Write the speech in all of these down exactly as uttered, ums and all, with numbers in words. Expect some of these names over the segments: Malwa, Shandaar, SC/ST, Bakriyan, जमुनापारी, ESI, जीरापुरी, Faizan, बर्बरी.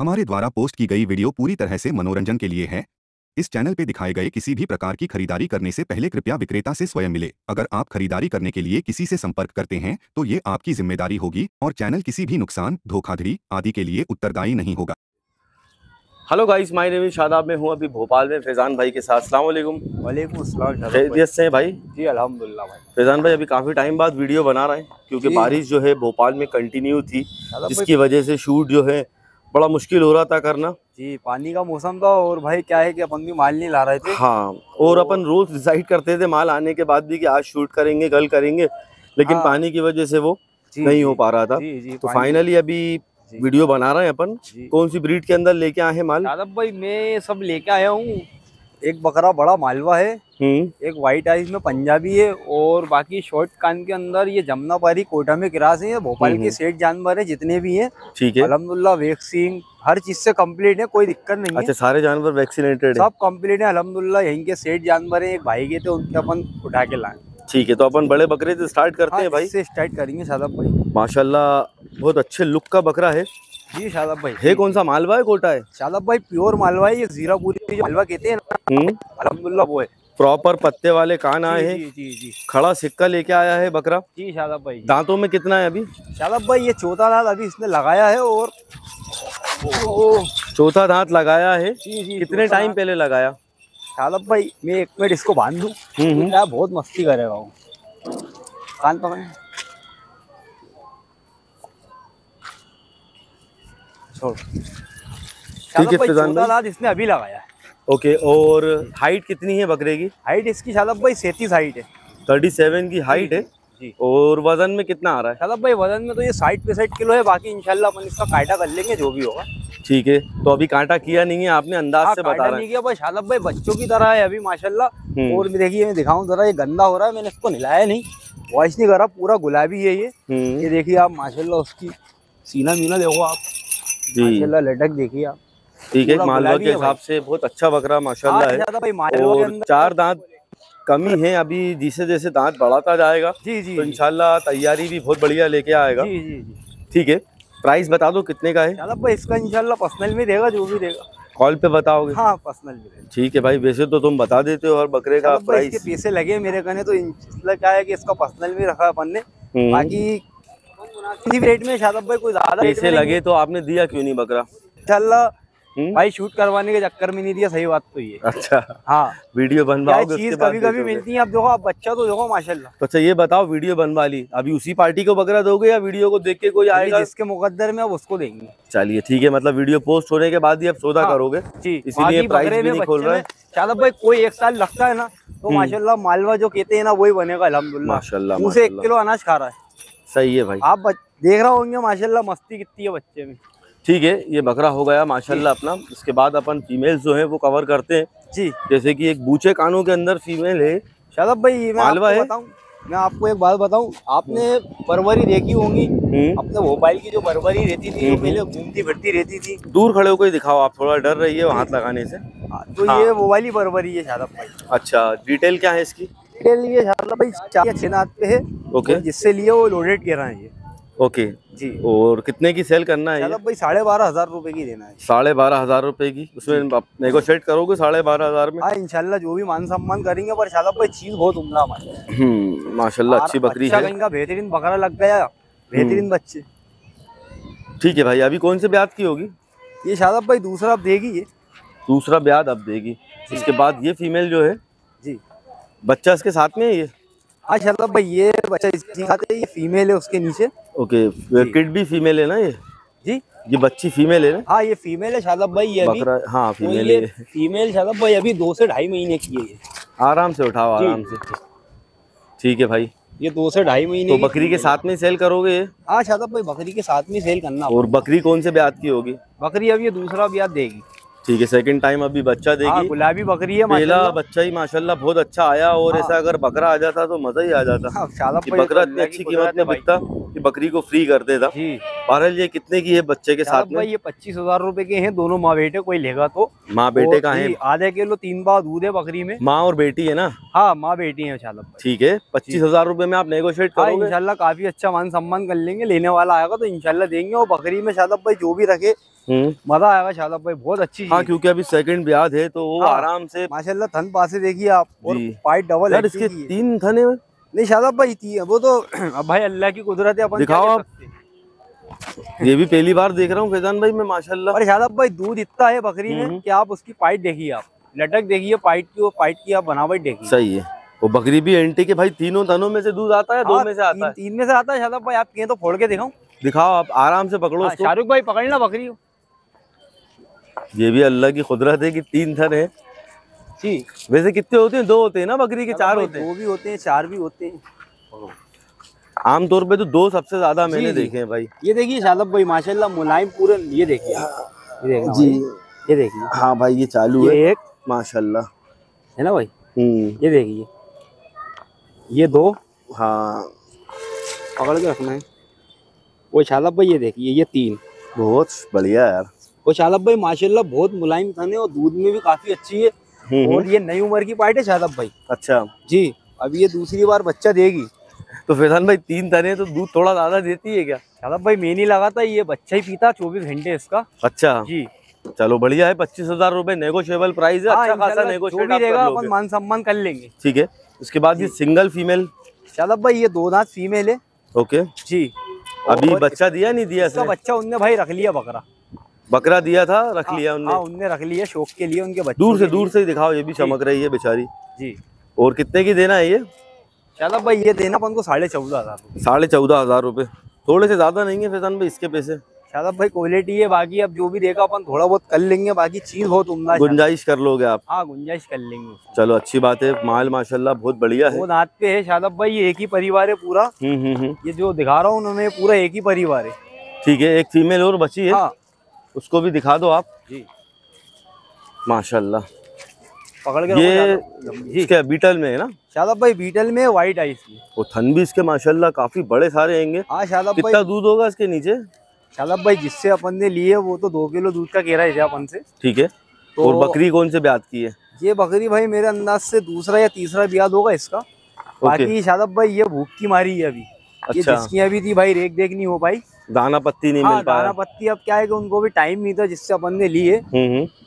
हमारे द्वारा पोस्ट की गई वीडियो पूरी तरह से मनोरंजन के लिए है। इस चैनल पर दिखाए गए किसी भी प्रकार की खरीदारी करने से पहले कृपया विक्रेता से स्वयं मिले। अगर आप खरीदारी करने के लिए किसी से संपर्क करते हैं तो ये आपकी जिम्मेदारी होगी और चैनल किसी भी नुकसान, धोखाधड़ी आदि के लिए उत्तरदायी नहीं होगा। Hello guys, my name is Shadab, मैं हूँ अभी भोपाल में फैज़ान भाई के साथ। अस्सलाम वालेकुम। वालेकुम अस्सलाम। खैरियत से हैं भाई? जी अल्हम्दुलिल्लाह भाई। फैज़ान भाई, अभी काफ़ी टाइम बाद वीडियो बना रहे हैं क्योंकि बारिश जो है भोपाल में कंटिन्यू थी, जिसकी वजह से शूट जो है बड़ा मुश्किल हो रहा था करना। जी, पानी का मौसम था और भाई क्या है कि अपन भी माल नहीं ला रहे थे। हाँ, और अपन रोज डिसाइड करते थे माल आने के बाद भी कि आज शूट करेंगे, कल करेंगे, लेकिन पानी की वजह से वो नहीं हो पा रहा था। तो फाइनली अभी वीडियो बना रहे हैं अपन। कौन सी ब्रीड के अंदर लेके आए हैं माल? दादाब भाई, मैं सब लेके आया हूँ। एक बकरा बड़ा मालवा है, एक वाइट आइज में पंजाबी है और बाकी शॉर्ट कान के अंदर ये जमुनापारी कोटा में क्रास है। भोपाल के सेठ जानवर है जितने भी हैं। ठीक है, अल्हम्दुलिल्लाह वैक्सीन हर चीज से कम्प्लीट है, कोई दिक्कत नहीं है। अच्छा, सारे जानवर वैक्सीनेटेड है? सब कम्प्लीट है अल्हम्दुलिल्लाह। यहीं के सेठ जानवर है, एक भाई के थे, उनके अपन उठा के लाए। ठीक है, तो अपन बड़े बकरे से स्टार्ट करते हैं भाई। से स्टार्ट करेंगे शादाब भाई। माशाल्लाह, बहुत अच्छे लुक का बकरा है। जी शादाब भाई, है कौन सा, मालवा है कोटा है? शादाब भाई प्योर मालवा है, ये जीरापुरी मालवा कहते हैं ना, अल्हम्दुलिल्लाह वो है। प्रॉपर पत्ते वाले कान आए हैं। जी, जी जी खड़ा सिक्का लेके आया है बकरा। जी शादाब भाई। दांतों में कितना है अभी? शादाब भाई ये चौथा दांत अभी इसने लगाया है। और चौथा दांत लगाया है? कितने टाइम पहले लगाया? शादाब भाई मैं एक मिनट इसको बांध दूँ, बहुत मस्ती करेगा वो। कान पकड़, छोड़। ठीक है, चौदह दांत इसने अभी लगाया है। ओके, और हाइट कितनी है बकरे की? हाइट इसकी शादाब भाई सैंतीस हाइट है, सैंतीस की हाइट है। जी, और वजन में कितना आ रहा है? शादाब भाई वजन में तो ये साठ पैंसठ किलो है, बाकी इंशाल्लाह अपन इसका कांटा कर लेंगे जो भी होगा। ठीक है, तो अभी कांटा किया नहीं है आपने, अंदाज से बता रहा है? शादाब भाई बच्चों की तरह है अभी माशाल्लाह। और देखिए, मैं दिखाऊं जरा, ये गंदा हो रहा है, मैंने इसको नहलाया नहीं, वॉश नहीं करा, पूरा गुलाबी है ये। ये देखिए आप माशाल्लाह, उसकी सीना मीना देखो आप माशाल्लाह, लटक देखिए आप। ठीक है, मालवा के हिसाब से बहुत अच्छा बकरा माशाल्लाह है। चार दांत कमी है अभी, जैसे जैसे दांत बढ़ाता जाएगा जी जी तो इंशाल्लाह तैयारी भी बहुत बढ़िया लेके आएगा। ठीक है, प्राइस बता दो कितने का है? शादाब भाई इसका इंशाल्लाह पर्सनल में देगा, जो भी देगा कॉल पे बताओगे? हाँ, पर्सनल में। ठीक है भाई, वैसे तो तुम बता देते हो हर बकरे का प्राइस। इसके पैसे लगे मेरे कहने, तो इसलिए क्या है कि इसका पर्सनल में रखा अपन ने। बाकी किसी भी रेट में शादाब भाई, कोई ज्यादा पैसे लगे तो आपने दिया क्यों नहीं बकरा? इंशाल्लाह भाई शूट करवाने के चक्कर में नहीं दिया, सही बात तो ये। अच्छा, हाँ वीडियो बनवाओगे? चीज कभी कभी मिलती है, आप देखो, आप बच्चा तो देखो माशाल्लाह। तो अच्छा ये बताओ, वीडियो बनवा ली, अभी उसी पार्टी को बकरा दोगे या वीडियो को देख के कोई आएगा जिसके मुकद्दर में, आप उसको देंगे? चलिए ठीक है, मतलब वीडियो पोस्ट होने के बाद ही आप सौदा करोगे, इसीलिए प्राइस भी नहीं खोल रहे हैं। शादाब भाई कोई एक साल लगता है ना, तो माशाल्लाह मालवा जो कहते हैं ना वही बनेगा अल्हम्दुलिल्लाह माशाल्लाह। उसे एक किलो अनाज खा रहा है। सही है भाई, आप देख रहे होंगे माशाल्लाह मस्ती कितनी है बच्चे में। ठीक है, ये बकरा हो गया माशाल्लाह अपना। इसके बाद अपन फीमेल्स जो है वो कवर करते हैं। जी, जैसे कि एक बूचे कानों के अंदर फीमेल है शादाब भाई, मैं मालवा है। मैं आपको एक बात बताऊं, आपने बर्बरी देखी होंगी, अपने भोपाल की जो बर्बरी रहती थी, जो पहले घूमती फिरती रहती थी। दूर खड़े होकर दिखाओ आप, थोड़ा डर रही है हाथ लगाने से। तो ये वो वाली बर्बरी है शादाब भाई। अच्छा, डिटेल क्या है इसकी? डिटेल ये शादाब भाई चार अच्छे नाथ पे है। ओके, जिससे लिए वो लोडेड कह रहा है ये। ओके जी, और कितने की सेल करना है? शादाब भाई साढ़े बारह हजार रूपए की देना है। साढ़े बारह हजार रूपए की, उसमें आप नेगोशिएट करोगे साढ़े बारह हजार में? हाँ इंशाल्लाह, जो भी मान सम्मान करेंगे, पर शादाब भाई चीज बहुत उम्दा हमारे माशाल्लाह, अच्छी बकरी है, इनका बेहतरीन बकरा लग गया, बेहतरीन बच्चे। ठीक है भाई, अभी कौन से ब्याज की होगी ये? शादाब भाई दूसरा अब देगी, ये दूसरा ब्याज अब देगी। इसके बाद ये फीमेल जो है जी, बच्चा इसके साथ में है ये? हाँ शादाब भाई, ये बच्चा इसके साथ है, ये फीमेल है उसके नीचे। ओके, किड भी फीमेल है ना ये? जी, ये बच्ची फीमेल है ना? हाँ ये फीमेल है शादाब भाई, ये अभी बकरा, हाँ फीमेल है। फीमेल शादाब भाई अभी दो से ढाई महीने की है ये। आराम से उठाओ आराम से। ठीक है भाई, ये दो से ढाई महीने। तो बकरी के साथ में सेल करोगे? हाँ शादाब भाई बकरी के साथ में सेल करना। और बकरी कौन से ब्याज की होगी? बकरी अब ये दूसरा ब्याज देगी। ठीक है, सेकंड टाइम अभी बच्चा देगी। गुलाबी बकरी है, पहला बच्चा ही माशाल्लाह बहुत अच्छा आया। और ऐसा अगर बकरा आ जाता तो मजा ही आ जाता। बकरा इतनी अच्छी कीमत में बिकता, कि बकरी को फ्री कर देता। बहरहाल ये कितने की है बच्चे के साथ में? ये पच्चीस हजार रूपए के हैं दोनों माँ बेटे, कोई लेगा तो। माँ बेटे का है? आधे किलो तीन बार दूध है बकरी में। माँ और बेटी है ना? हाँ माँ बेटी है। ठीक है, पच्चीस हजार रूपए में आप नेगोशिएट करोगे? इंशाल्लाह काफी अच्छा मान सम्मान कर लेंगे, लेने वाला आएगा तो इंशाल्लाह देंगे। और बकरी में शादाब भाई जो भी रखे मजा आएगा शादाब भाई, बहुत अच्छी। हाँ क्योंकि अभी सेकंड ब्याज है तो वो आराम से माशाल्लाह। थन पासे देखिए आप, और पाइट डबल है इसके, तीन थन है। नहीं शादाब भाई वो तो भाई अल्लाह की कुदरत है, अपन दिखाओ आप। ये भी पहली बार देख रहा हूँ फैजान भाई मैं माशाल्लाह। और शादाब भाई दूध इतना है बकरी में कि आप उसकी पाइट देखिए, आप लटक देखिए पाइट की, वो पाइट की आप बनावट देखिए। सही है, वो बकरी भी एंटी के भाई। तीनों तनों में से दूध आता है? आ, दो में से आता है, तीन में से आता है शादाब भाई। आप कहें तो फोड़ के दिखाऊं? दिखाओ आप, आराम से पकड़ो। शाहरुख भाई पकड़ना बकरी। ये भी अल्लाह की खुदरत है कि तीन थन है जी। वैसे कितने होते हैं? दो होते हैं ना बकरी के? चार होते हैं? दो भी होते हैं, चार भी होते हैं। आमतौर पे तो दो सबसे ज्यादा मैंने देखे हैं भाई। ये देखिए शादाब भाई माशाल्लाह मुलायम पूरे। ये देखिए जी, ये देखिए। हाँ भाई ये चालू है एक माशाल्लाह, है ना भाई। ये देखिए ये दो। हाँ पकड़ के रखना है वो शादाब भाई। ये देखिए ये तीन। बहुत बढ़िया यार। वो शादाब भाई माशाल्लाह बहुत मुलायम थन है और दूध में भी काफी अच्छी है। और ये नई उम्र की पाइट है शादाब भाई। अच्छा जी, अब ये दूसरी बार बच्चा देगी। तो फैजान भाई तीन थन है तो दूध थोड़ा ज्यादा देती है क्या? शादाब भाई मैं नहीं लगाता, ये बच्चा ही पीता चौबीस घंटे इसका। अच्छा जी, चलो बढ़िया है। पच्चीस हजार रूपए नेगोशिएबल प्राइस है। अच्छा खासा नेगोशिएट रहेगा, अपन मान सम्मान कर लेंगे। ठीक है, उसके बाद ये सिंगल फीमेल शादाब भाई? ये दो दांत फीमेल है। ओके जी, अभी बच्चा दिया नहीं दिया? इसका बच्चा उनने भाई रख लिया, बकरा बकरा दिया था रख लिया उनने। हाँ उनने रख लिया शौक के लिए उनके बच्चे। दूर से दूर से ही दिखाओ, ये भी चमक रही है बेचारी जी। और कितने की देना है ये शादाब भाई? ये देना अपन को साढ़े चौदह हजार साढ़े चौदह हजार रूपए थोड़े से ज्यादा नहीं है फैजान भाई इसके पैसे? शादाब भाई क्वालिटी है, बाकी अब जो भी देखा अपन थोड़ा बहुत कर लेंगे, बाकी चीज बहुत उम्दा। गुंजाइश कर लोगे आप? हाँ गुंजाइश कर लेंगे। चलो अच्छी बात है, माल माशाल्लाह बहुत बढ़िया है। वो दांत पे है शादाब भाई, ये एक ही परिवार है पूरा। हम्म हम्म, ये जो दिखा रहा हूँ उन्होंने पूरा एक ही परिवार है। ठीक है, एक फीमेल और बची है। हाँ। उसको भी दिखा दो आप जी। माशाल्लाह पकड़ के। ये इसके बीटल में है ना शादाब भाई? बीटल में व्हाइट आइस में। और थन भी इसके माशाल्लाह काफी बड़े सारे होंगे। हाँ शादाब भाई कितना दूध होगा इसके नीचे? शादाब भाई जिससे अपन ने लिए वो तो दो किलो दूध का कह रहा है अपन से। ठीक है, तो और बकरी कौन से ब्याज की है ये बकरी? भाई मेरे अंदाज से दूसरा या तीसरा ब्याज होगा इसका। बाकी शादाब भाई ये भूख की मारी है अभी। अच्छा। ये जिसकी अभी थी भाई रेख देख नहीं हो पाई, दाना पत्ती नहीं। हाँ, मिल पाया दाना पत्ती। अब क्या है कि उनको भी टाइम नहीं था जिससे अपन ने लिए,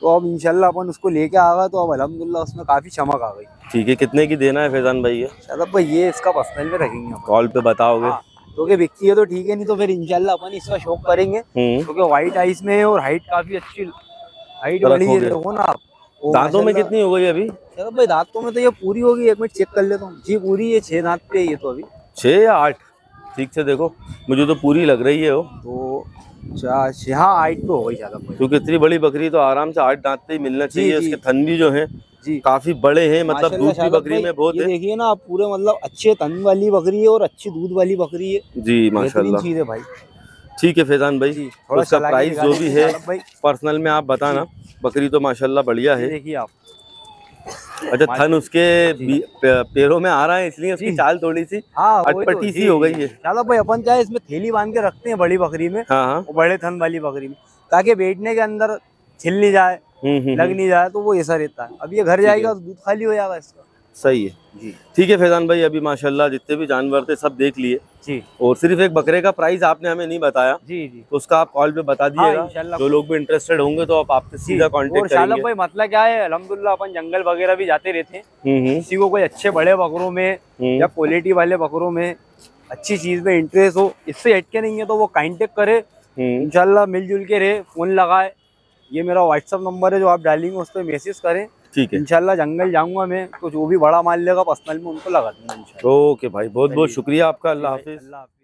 तो अब इंशाल्लाह अपन उसको लेके आ गए तो अब अल्हम्दुलिल्लाह उसमें काफी चमक आ गई। ठीक है, कितने की देना है फैजान भाई ये? शादाब भाई ये इसका पर्सनल में रखेंगे, कॉल पे बताओगे क्योंकि बिकती है तो ठीक है, नहीं तो फिर इंशाल्लाह अपन इसका शौक करेंगे क्योंकि व्हाइट आइस में है और हाइट काफी अच्छी हाइट वाली है देखो ना आप। दांतों में कितनी हो गई अभी? चलो भाई दांतों में तो ये पूरी होगी, एक मिनट चेक कर लेता हूँ जी। पूरी ये छह दांत पे ये तो अभी छह या आठ ठीक से देखो, मुझे तो पूरी लग रही है वो तो। चार छह हाँ आठ पे हो गई ज्यादा, क्योंकि इतनी बड़ी बकरी तो आराम से आठ दांत पे ही मिलना चाहिए। उसके थन भी जो है जी काफी बड़े हैं, मतलब दूध की बकरी में बहुत है। देखिए ना आप पूरे, मतलब अच्छे तन वाली बकरी है और अच्छी दूध वाली बकरी है जी माशाल्लाह। चीज है भाई। ठीक है फैजान भाई, उसका प्राइस जो भी है पर्सनल में आप बताना। बकरी तो माशाल्लाह बढ़िया है। देखिए आप, अच्छा थन उसके पैरों में आ रहा है इसलिए उसकी चाल थोड़ी सी अटपटी सी हो गई है। चलो भाई अपन चाहे इसमें थैली बांध के रखते हैं बड़ी बकरी में, बड़े थन वाली बकरी में, ताकि बैठने के अंदर छिल नहीं जाए, लग नहीं जाए, तो वो ऐसा रहता है। अब ये घर जाएगा तो दूध खाली हो जाएगा इसका। सही है जी। ठीक है फैजान भाई, अभी माशाल्लाह जितने भी जानवर थे सब देख लिए जी। और सिर्फ एक बकरे का प्राइस आपने हमें नहीं बताया जी जी, तो उसका आप कॉल पे बता दीजिएगा। हाँ, जो लोग भी इंटरेस्टेड होंगे तो आप आपसे सीधा कांटेक्ट करेंगे। भाई मतलब क्या है अल्हम्दुलिल्लाह अपन जंगल वगैरह भी जाते रहते हैं, किसी को कोई अच्छे बड़े बकरों में या क्वालिटी वाले बकरों में अच्छी चीज में इंटरेस्ट हो, इससे हटके नहीं है तो वो कांटेक्ट करे। इंशाल्लाह मिलजुल के रहे, फोन लगाए। ये मेरा व्हाट्सअप नंबर है जो आप डालेंगे उस पर मैसेज करें। ठीक है, इंशाल्लाह जंगल जाऊंगा मैं तो जो भी बड़ा माल लेगा पर्सनल में उनको लगा दूंगा। ओके भाई, बहुत बहुत शुक्रिया आपका। अल्लाह हाफिज़।